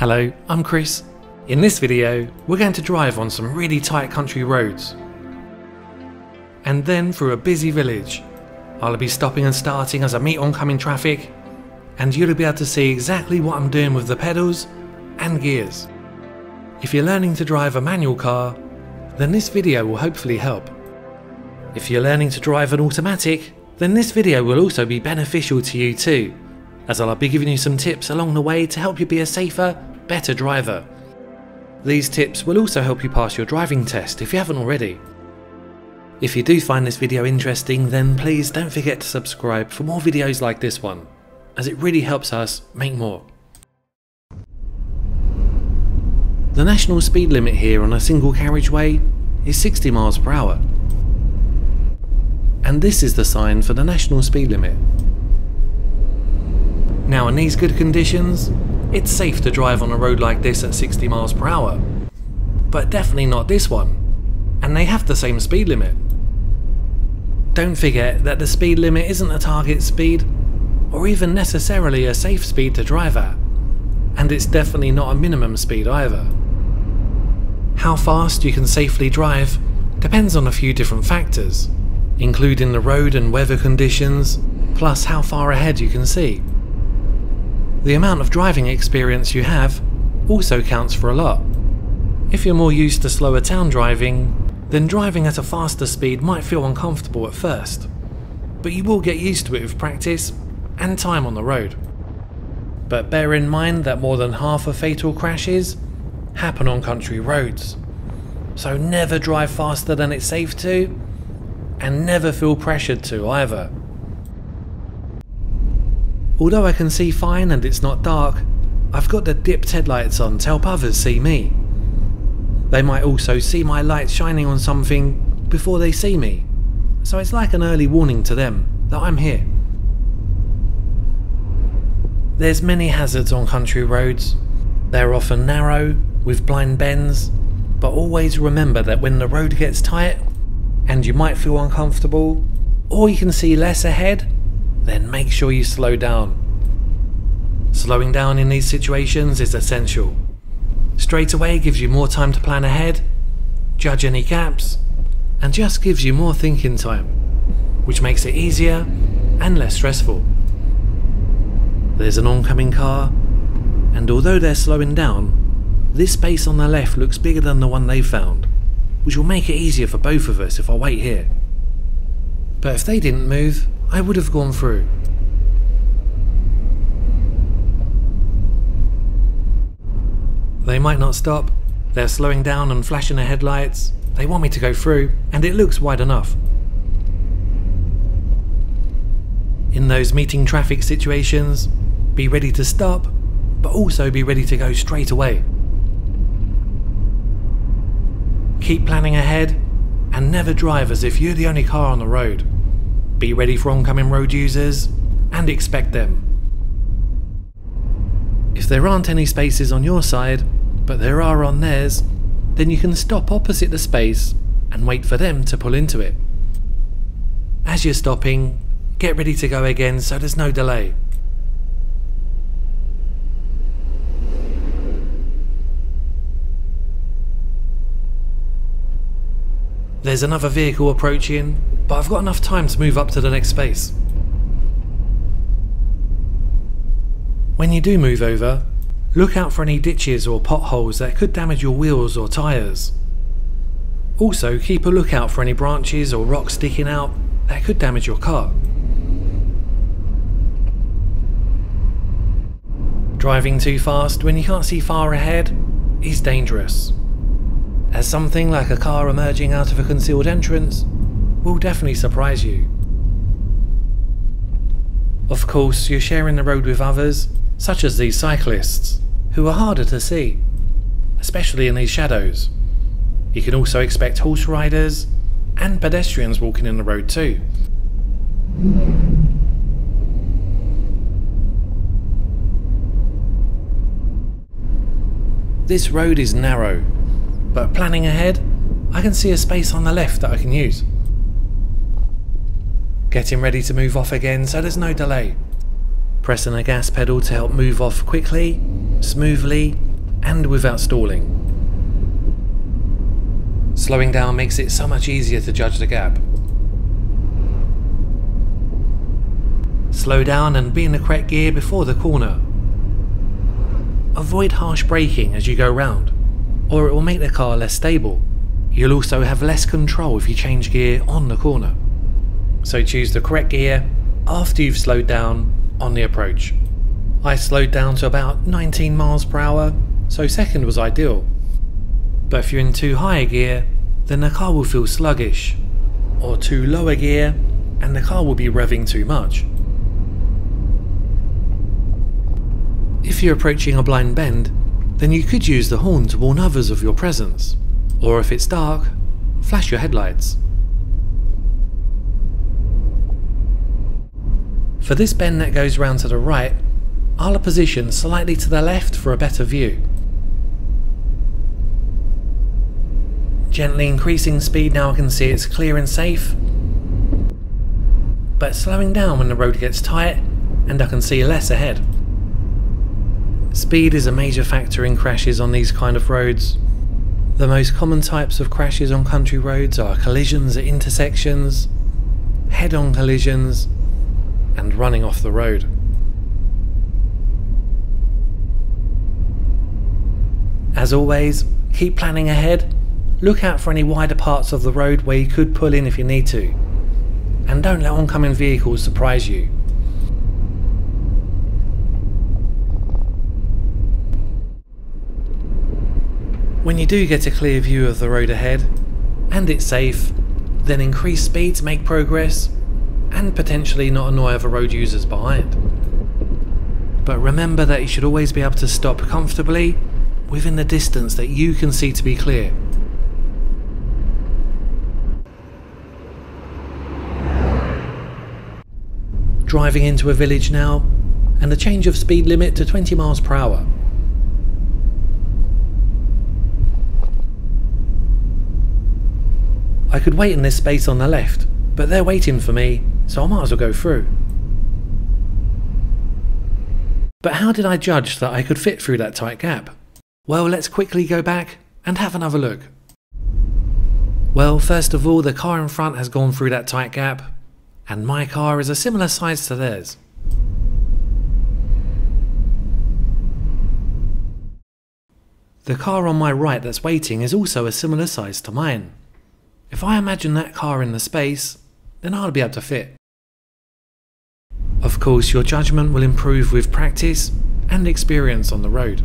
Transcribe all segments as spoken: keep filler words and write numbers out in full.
Hello, I'm Chris. In this video, we're going to drive on some really tight country roads and then through a busy village. I'll be stopping and starting as I meet oncoming traffic, and you'll be able to see exactly what I'm doing with the pedals and gears. If you're learning to drive a manual car, then this video will hopefully help. If you're learning to drive an automatic, then this video will also be beneficial to you too, as I'll be giving you some tips along the way to help you be a safer, better driver. These tips will also help you pass your driving test if you haven't already. If you do find this video interesting, then please don't forget to subscribe for more videos like this one, as it really helps us make more. The national speed limit here on a single carriageway is sixty miles per hour. And this is the sign for the national speed limit. Now, in these good conditions, it's safe to drive on a road like this at sixty miles per hour, but definitely not this one, and they have the same speed limit. Don't forget that the speed limit isn't a target speed or even necessarily a safe speed to drive at, and it's definitely not a minimum speed either. How fast you can safely drive depends on a few different factors, including the road and weather conditions, plus how far ahead you can see. The amount of driving experience you have also counts for a lot. If you're more used to slower town driving, then driving at a faster speed might feel uncomfortable at first, but you will get used to it with practice and time on the road. But bear in mind that more than half of fatal crashes happen on country roads. So never drive faster than it's safe to, and never feel pressured to either. Although I can see fine and it's not dark, I've got the dipped headlights on to help others see me. They might also see my lights shining on something before they see me, so it's like an early warning to them that I'm here. There's many hazards on country roads. They're often narrow, with blind bends, but always remember that when the road gets tight and you might feel uncomfortable, or you can see less ahead, then make sure you slow down. Slowing down in these situations is essential. Straight away gives you more time to plan ahead, judge any gaps, and just gives you more thinking time, which makes it easier and less stressful. There's an oncoming car, and although they're slowing down, this space on the left looks bigger than the one they found, which will make it easier for both of us if I wait here. But if they didn't move, I would have gone through. They might not stop, they're slowing down and flashing their headlights, they want me to go through, and it looks wide enough. In those meeting traffic situations, be ready to stop, but also be ready to go straight away. Keep planning ahead, and never drive as if you're the only car on the road. Be ready for oncoming road users, and expect them. If there aren't any spaces on your side, but there are on theirs, then you can stop opposite the space and wait for them to pull into it. As you're stopping, get ready to go again so there's no delay. There's another vehicle approaching, but I've got enough time to move up to the next space. When you do move over, look out for any ditches or potholes that could damage your wheels or tyres. Also, keep a lookout for any branches or rocks sticking out that could damage your car. Driving too fast when you can't see far ahead is dangerous, as something like a car emerging out of a concealed entrance will definitely surprise you. Of course, you're sharing the road with others, such as these cyclists, who are harder to see, especially in these shadows. You can also expect horse riders and pedestrians walking in the road too. This road is narrow, but planning ahead, I can see a space on the left that I can use. Getting ready to move off again so there's no delay. Pressing the gas pedal to help move off quickly, smoothly, and without stalling. Slowing down makes it so much easier to judge the gap. Slow down and be in the correct gear before the corner. Avoid harsh braking as you go round, or it will make the car less stable. You'll also have less control if you change gear on the corner. So choose the correct gear after you've slowed down on the approach. I slowed down to about nineteen miles per hour, so second was ideal. But if you're in too high a gear, then the car will feel sluggish, or too low a gear, and the car will be revving too much. If you're approaching a blind bend, then you could use the horn to warn others of your presence, or if it's dark, flash your headlights. For this bend that goes round to the right, I'll position slightly to the left for a better view. Gently increasing speed now I can see it's clear and safe, but slowing down when the road gets tight and I can see less ahead. Speed is a major factor in crashes on these kind of roads. The most common types of crashes on country roads are collisions at intersections, head-on collisions, and running off the road. As always, keep planning ahead, look out for any wider parts of the road where you could pull in if you need to, and don't let oncoming vehicles surprise you. When you do get a clear view of the road ahead, and it's safe, then increase speed to make progress, and potentially not annoy other road users behind. But remember that you should always be able to stop comfortably, within the distance that you can see to be clear. Driving into a village now, and the change of speed limit to twenty miles per hour. I could wait in this space on the left, but they're waiting for me, so I might as well go through. But how did I judge that I could fit through that tight gap? Well, let's quickly go back and have another look. Well, first of all, the car in front has gone through that tight gap, and my car is a similar size to theirs. The car on my right that's waiting is also a similar size to mine. If I imagine that car in the space, then I'll be able to fit. Of course, your judgment will improve with practice and experience on the road.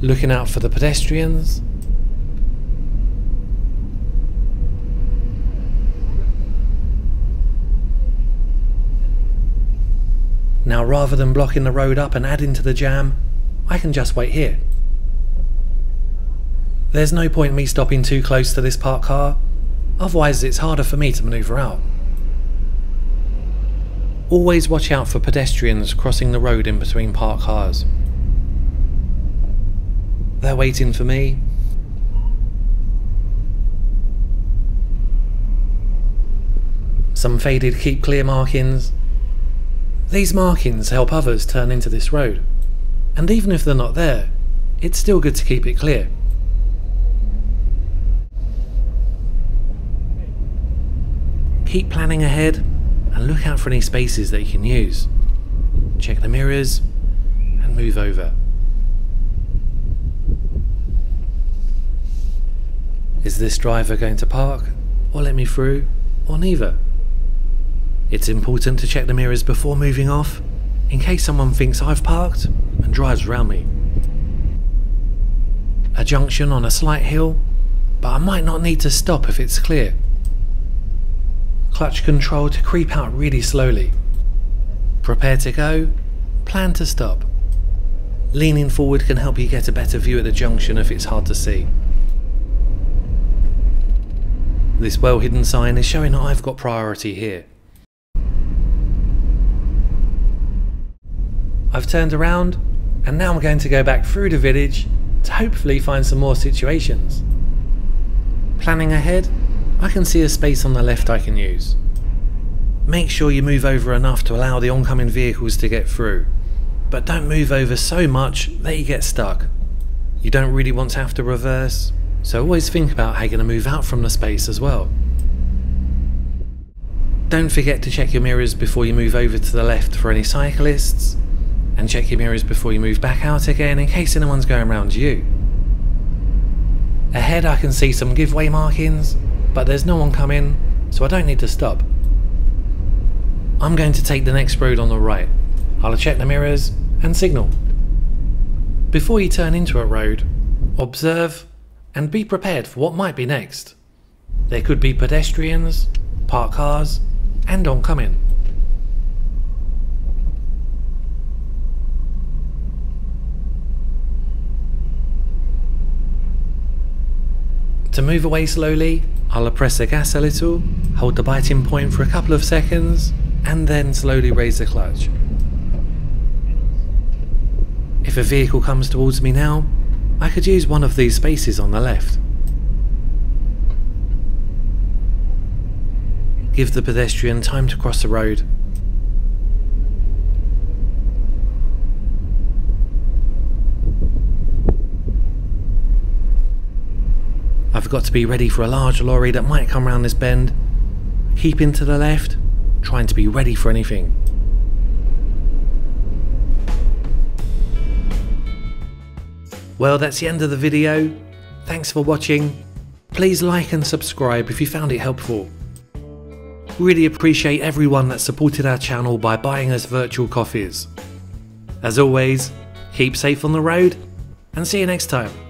Looking out for the pedestrians. Now, rather than blocking the road up and adding to the jam, I can just wait here. There's no point in me stopping too close to this parked car, otherwise it's harder for me to manoeuvre out. Always watch out for pedestrians crossing the road in between parked cars. They're waiting for me. Some faded keep clear markings. These markings help others turn into this road, and even if they're not there, it's still good to keep it clear. Keep planning ahead and look out for any spaces that you can use. Check the mirrors and move over. Is this driver going to park or let me through or neither? It's important to check the mirrors before moving off in case someone thinks I've parked and drives around me. A junction on a slight hill, but I might not need to stop if it's clear. Clutch control to creep out really slowly. Prepare to go, plan to stop. Leaning forward can help you get a better view at the junction if it's hard to see. This well hidden sign is showing that I've got priority here. I've turned around and now I'm going to go back through the village to hopefully find some more situations. Planning ahead, I can see a space on the left I can use. Make sure you move over enough to allow the oncoming vehicles to get through, but don't move over so much that you get stuck. You don't really want to have to reverse, so always think about how you're going to move out from the space as well. Don't forget to check your mirrors before you move over to the left for any cyclists, and check your mirrors before you move back out again in case anyone's going around you. Ahead I can see some give way markings, but there's no one coming, so I don't need to stop. I'm going to take the next road on the right. I'll check the mirrors and signal. Before you turn into a road, observe and be prepared for what might be next. There could be pedestrians, parked cars and oncoming. To move away slowly, I'll press the gas a little, hold the biting point for a couple of seconds, and then slowly raise the clutch. If a vehicle comes towards me now, I could use one of these spaces on the left. Give the pedestrian time to cross the road. I've got to be ready for a large lorry that might come round this bend. Keeping to the left, trying to be ready for anything. Well, that's the end of the video. Thanks for watching. Please like and subscribe if you found it helpful. Really appreciate everyone that supported our channel by buying us virtual coffees. As always, keep safe on the road and see you next time.